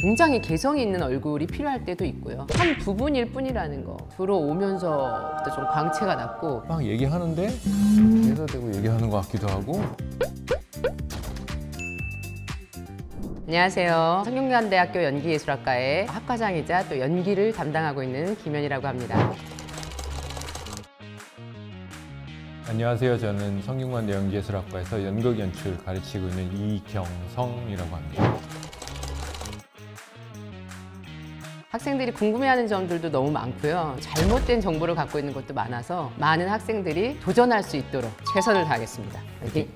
굉장히 개성 있는 얼굴이 필요할 때도 있고요. 한 부분일 뿐이라는 거. 들어오면서부터 좀 광채가 났고 막 얘기하는데 대사되고 얘기하는 것 같기도 하고. 안녕하세요. 성균관대학교 연기예술학과의 학과장이자 또 연기를 담당하고 있는 김현이라고 합니다. 안녕하세요. 저는 성균관대 연기예술학과에서 연극 연출 가르치고 있는 이경성이라고 합니다. 학생들이 궁금해하는 점들도 너무 많고요. 잘못된 정보를 갖고 있는 것도 많아서 많은 학생들이 도전할 수 있도록 최선을 다하겠습니다. 화이팅!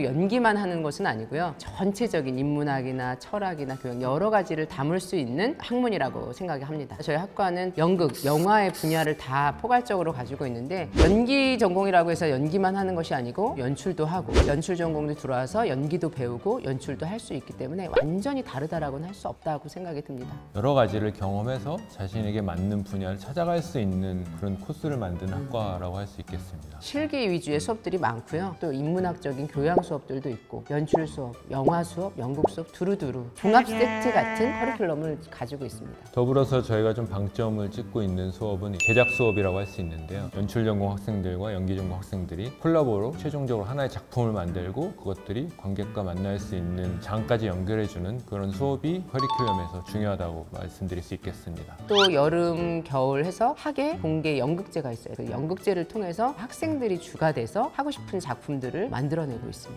연기만 하는 것은 아니고요. 전체적인 인문학이나 철학이나 교양 여러 가지를 담을 수 있는 학문이라고 생각합니다. 저희 학과는 연극, 영화의 분야를 다 포괄적으로 가지고 있는데 연기 전공이라고 해서 연기만 하는 것이 아니고 연출도 하고 연출 전공도 들어와서 연기도 배우고 연출도 할 수 있기 때문에 완전히 다르다라고는 할 수 없다고 생각이 듭니다. 여러 가지를 경험해서 자신에게 맞는 분야를 찾아갈 수 있는 그런 코스를 만드는 학과라고 할 수 있겠습니다. 실기 위주의 수업들이 많고요. 또 인문학적인 교양 수업들도 있고 연출 수업, 영화 수업, 연극 수업 두루두루 종합 세트 같은 커리큘럼을 가지고 있습니다. 더불어서 저희가 좀 방점을 찍고 있는 수업은 제작 수업이라고 할 수 있는데요. 연출 전공 학생들과 연기 전공 학생들이 콜라보로 최종적으로 하나의 작품을 만들고 그것들이 관객과 만날 수 있는 장까지 연결해주는 그런 수업이 커리큘럼에서 중요하다고 말씀드릴 수 있겠습니다. 또 여름, 겨울 해서 학예, 공개 연극제가 있어요. 그 연극제를 통해서 학생들이 주가 돼서 하고 싶은 작품들을 만들어내고 있습니다.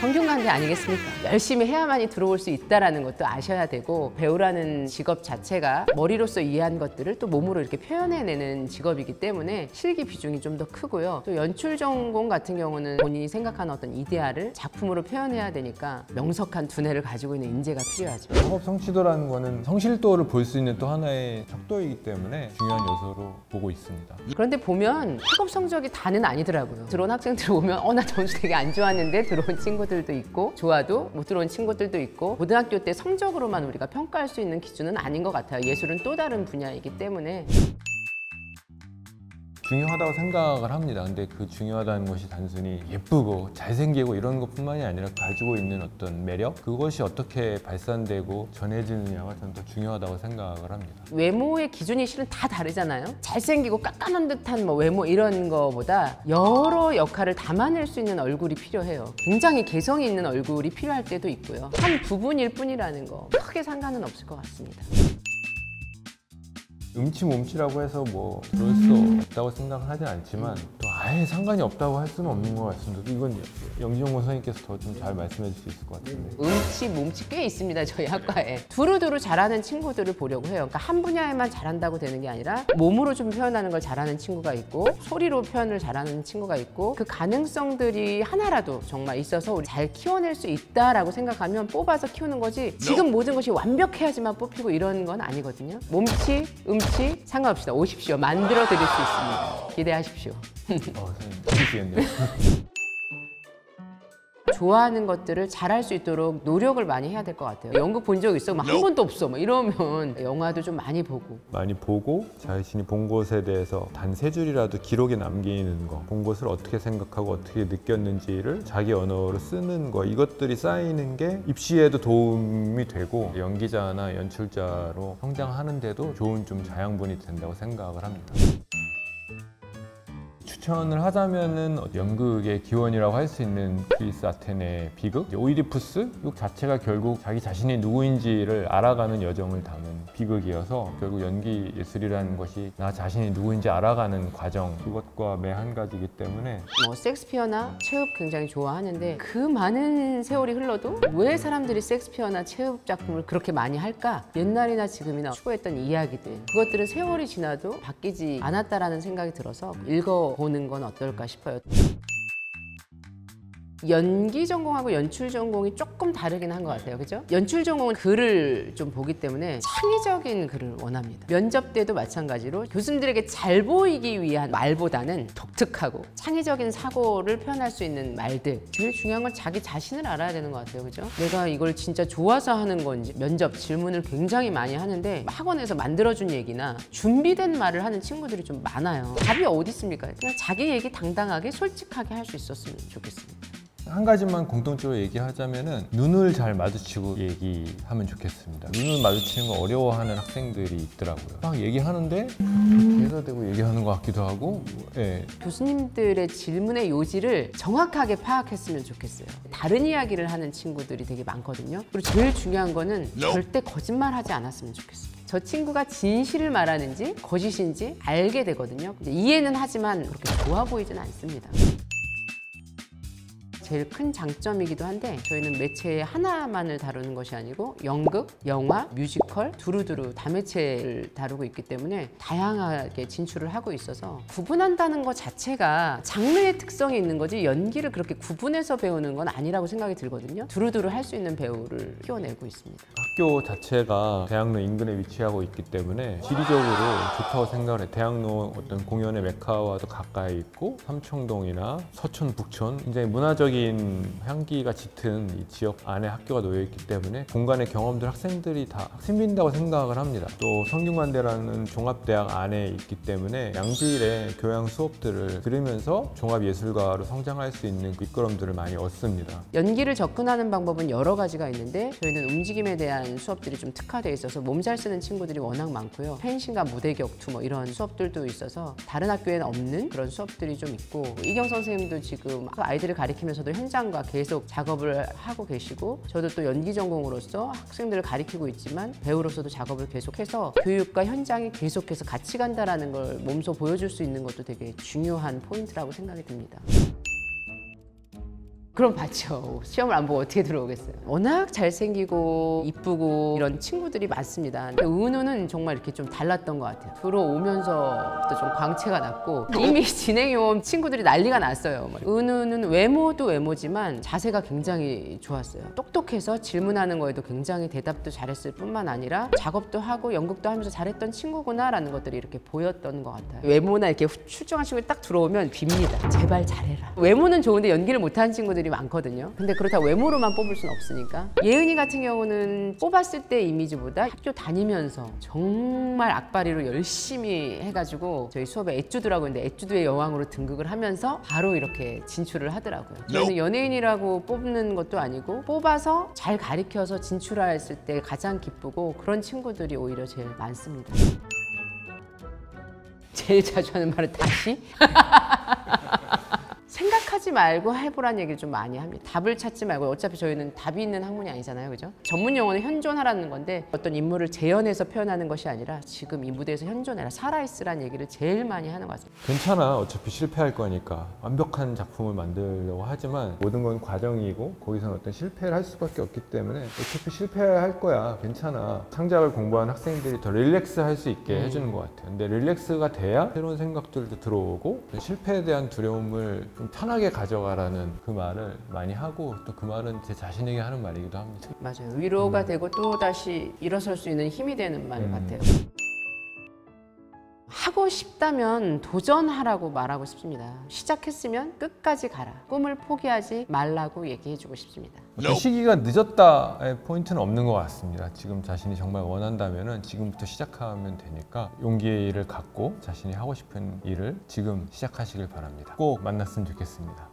성균관대 아니겠습니까? 열심히 해야만이 들어올 수 있다는 것도 아셔야 되고 배우라는 직업 자체가 머리로서 이해한 것들을 또 몸으로 이렇게 표현해내는 직업이기 때문에 실기 비중이 좀 더 크고요. 또 연출 전공 같은 경우는 본인이 생각하는 어떤 이데아를 작품으로 표현해야 되니까 명석한 두뇌를 가지고 있는 인재가 필요하죠. 상업 성취도라는 거는 성실도를 볼 수 있는 또 하나의 척도이기 때문에 중요한 요소로 보고 있습니다. 그런데 보면 학업 성적이 다는 아니더라고요. 들어온 학생들 오면 나 점수 되게 안 좋았는데 들어온 친구들도 있고 좋아도 못 들어온 친구들도 있고 고등학교 때 성적으로만 우리가 평가할 수 있는 기준은 아닌 것 같아요. 예술은 또 다른 분야이기 때문에. 중요하다고 생각을 합니다. 근데 그 중요하다는 것이 단순히 예쁘고 잘생기고 이런 것뿐만이 아니라 가지고 있는 어떤 매력? 그것이 어떻게 발산되고 전해지느냐가 저는 더 중요하다고 생각을 합니다. 외모의 기준이 실은 다 다르잖아요. 잘생기고 깎아놓은 듯한 외모 이런 거보다 여러 역할을 담아낼 수 있는 얼굴이 필요해요. 굉장히 개성이 있는 얼굴이 필요할 때도 있고요. 한 부분일 뿐이라는 거 크게 상관은 없을 것 같습니다. 음치몸치라고 해서 뭐 그럴 수 없다고 생각은 하진 않지만 또 아예 상관이 없다고 할 수는 없는 것 같습니다. 이건 영진용 선생님께서 더 좀 잘 말씀해 주실 수 있을 것 같은데. 음치몸치 꽤 있습니다. 저희 학과에. 두루두루 잘하는 친구들을 보려고 해요. 그러니까 한 분야에만 잘한다고 되는 게 아니라 몸으로 좀 표현하는 걸 잘하는 친구가 있고 소리로 표현을 잘하는 친구가 있고 그 가능성들이 하나라도 정말 있어서 우리 잘 키워낼 수 있다라고 생각하면 뽑아서 키우는 거지 지금 모든 것이 완벽해야지만 뽑히고 이런 건 아니거든요. 몸치, 음치 상관없이 오십시오. 만들어 드릴 수 있습니다. 기대하십시오. 선생님, 미치겠네요. 좋아하는 것들을 잘할 수 있도록 노력을 많이 해야 될 것 같아요. 연극 본 적 있어? 막 한 번도 없어. 막 이러면 영화도 좀 많이 보고 자신이 본 것에 대해서 단 세 줄이라도 기록에 남기는 거, 본 것을 어떻게 생각하고 어떻게 느꼈는지를 자기 언어로 쓰는 거, 이것들이 쌓이는 게 입시에도 도움이 되고 연기자나 연출자로 성장하는 데도 좋은 좀 자양분이 된다고 생각을 합니다. 추천을 하자면은 연극의 기원이라고 할 수 있는 그리스 아테네의 비극 오이디푸스 자체가 결국 자기 자신이 누구인지를 알아가는 여정을 담은 비극이어서 결국 연기 예술이라는 것이 나 자신이 누구인지 알아가는 과정 그것과 매한가지이기 때문에 뭐 섹스피어나 체홉 굉장히 좋아하는데 그 많은 세월이 흘러도 왜 사람들이 섹스피어나 체홉 작품을 그렇게 많이 할까? 옛날이나 지금이나 추구했던 이야기들 그것들은 세월이 지나도 바뀌지 않았다라는 생각이 들어서 읽어보는 건 어떨까 싶어요. 연기 전공하고 연출 전공이 조금 다르긴 한 것 같아요. 그죠? 연출 전공은 글을 좀 보기 때문에 창의적인 글을 원합니다. 면접 때도 마찬가지로 교수님들에게 잘 보이기 위한 말보다는 독특하고 창의적인 사고를 표현할 수 있는 말들. 제일 중요한 건 자기 자신을 알아야 되는 것 같아요. 그죠? 내가 이걸 진짜 좋아서 하는 건지 면접 질문을 굉장히 많이 하는데 학원에서 만들어준 얘기나 준비된 말을 하는 친구들이 좀 많아요. 답이 어디 있습니까? 그냥 자기 얘기 당당하게 솔직하게 할 수 있었으면 좋겠습니다. 한 가지만 공통적으로 얘기하자면은 눈을 잘 마주치고 얘기하면 좋겠습니다. 눈을 마주치는 거 어려워하는 학생들이 있더라고요. 막 얘기하는데 이렇게 해서 되고 얘기하는 것 같기도 하고. 예. 교수님들의 질문의 요지를 정확하게 파악했으면 좋겠어요. 다른 이야기를 하는 친구들이 되게 많거든요. 그리고 제일 중요한 거는 절대 거짓말하지 않았으면 좋겠어요. 저 친구가 진실을 말하는지 거짓인지 알게 되거든요. 이해는 하지만 그렇게 좋아 보이진 않습니다. 제일 큰 장점이기도 한데 저희는 매체 하나만을 다루는 것이 아니고 연극, 영화, 뮤지컬 두루두루 다매체를 다루고 있기 때문에 다양하게 진출을 하고 있어서 구분한다는 것 자체가 장르의 특성이 있는 거지 연기를 그렇게 구분해서 배우는 건 아니라고 생각이 들거든요. 두루두루 할 수 있는 배우를 키워내고 있습니다. 학교 자체가 대학로 인근에 위치하고 있기 때문에 지리적으로 좋다고 생각을 해요. 대학로 어떤 공연의 메카와도 가까이 있고 삼청동이나 서촌, 북촌 굉장히 문화적인 향기가 짙은 이 지역 안에 학교가 놓여있기 때문에 공간의 경험들 학생들이 다 생긴다고 생각을 합니다. 또 성균관대라는 종합대학 안에 있기 때문에 양질의 교양 수업들을 들으면서 종합예술가로 성장할 수 있는 밑거름들을 많이 얻습니다. 연기를 접근하는 방법은 여러 가지가 있는데 저희는 움직임에 대한 수업들이 좀 특화되어 있어서 몸 잘 쓰는 친구들이 워낙 많고요. 펜싱과 무대 격투 뭐 이런 수업들도 있어서 다른 학교에는 없는 그런 수업들이 좀 있고 이경 선생님도 지금 아이들을 가리키면서도 현장과 계속 작업을 하고 계시고 저도 또 연기 전공으로서 학생들을 가르치고 있지만 배우로서도 작업을 계속해서 교육과 현장이 계속해서 같이 간다라는 걸 몸소 보여줄 수 있는 것도 되게 중요한 포인트라고 생각이 듭니다. 그럼 봤죠. 시험을 안 보고 어떻게 들어오겠어요. 워낙 잘생기고 이쁘고 이런 친구들이 많습니다. 근데 은우는 정말 이렇게 좀 달랐던 것 같아요. 들어오면서부터 좀 광채가 났고 이미 진행해온 친구들이 난리가 났어요. 은우는 외모도 외모지만 자세가 굉장히 좋았어요. 똑똑해서 질문하는 거에도 굉장히 대답도 잘했을 뿐만 아니라 작업도 하고 연극도 하면서 잘했던 친구구나라는 것들이 이렇게 보였던 것 같아요. 외모나 이렇게 출중한 친구들이 딱 들어오면 빕니다. 제발 잘해라. 외모는 좋은데 연기를 못하는 친구들이 많거든요. 근데 그렇다고 외모로만 뽑을 수는 없으니까 예은이 같은 경우는 뽑았을 때 이미지보다 학교 다니면서 정말 악바리로 열심히 해가지고 저희 수업에 애주드라고 했는데 애주드의 여왕으로 등극을 하면서 바로 이렇게 진출을 하더라고요. 저는 연예인이라고 뽑는 것도 아니고 뽑아서 잘 가르쳐서 진출했을 때 가장 기쁘고 그런 친구들이 오히려 제일 많습니다. 제일 자주 하는 말은 다시? 생각하지 말고 해보란 얘기를 좀 많이 합니다. 답을 찾지 말고 어차피 저희는 답이 있는 학문이 아니잖아요. 그죠? 전문 용어는 현존하라는 건데 어떤 인물을 재현해서 표현하는 것이 아니라 지금 이 무대에서 현존해라 살아있으란 얘기를 제일 많이 하는 것 같습니다. 괜찮아. 어차피 실패할 거니까 완벽한 작품을 만들려고 하지만 모든 건 과정이고 거기서는 어떤 실패를 할 수밖에 없기 때문에 어차피 실패할 거야. 괜찮아. 창작을 공부한 학생들이 더 릴렉스 할 수 있게 해주는 것 같아요. 근데 릴렉스가 돼야 새로운 생각들도 들어오고 실패에 대한 두려움을 좀 편하게 가져가라는 그 말을 많이 하고 또 그 말은 제 자신에게 하는 말이기도 합니다. 맞아요. 위로가 되고 또 다시 일어설 수 있는 힘이 되는 말 같아요. 하고 싶다면 도전하라고 말하고 싶습니다. 시작했으면 끝까지 가라. 꿈을 포기하지 말라고 얘기해주고 싶습니다. 시기가 늦었다의 포인트는 없는 것 같습니다. 지금 자신이 정말 원한다면 지금부터 시작하면 되니까 용기를 갖고 자신이 하고 싶은 일을 지금 시작하시길 바랍니다. 꼭 만났으면 좋겠습니다.